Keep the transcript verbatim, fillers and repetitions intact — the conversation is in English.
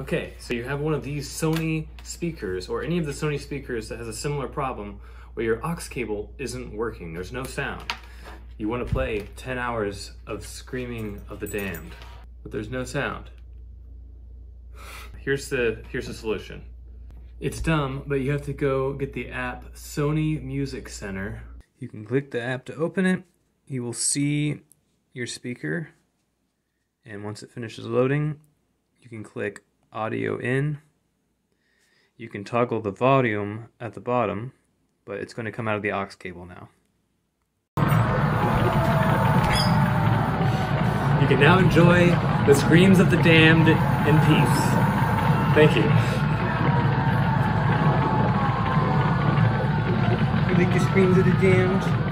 Okay, so you have one of these Sony speakers, or any of the Sony speakers that has a similar problem where your aux cable isn't working, there's no sound. You want to play ten hours of Screaming of the Damned, but there's no sound. Here's the, here's the solution. It's dumb, but you have to go get the app Sony Music Center. You can click the app to open it. You will see your speaker, and once it finishes loading, you can click audio in. You can toggle the volume at the bottom, but it's going to come out of the aux cable now. You can now enjoy the Screams of the Damned in peace. Thank you. You like the Screams of the Damned?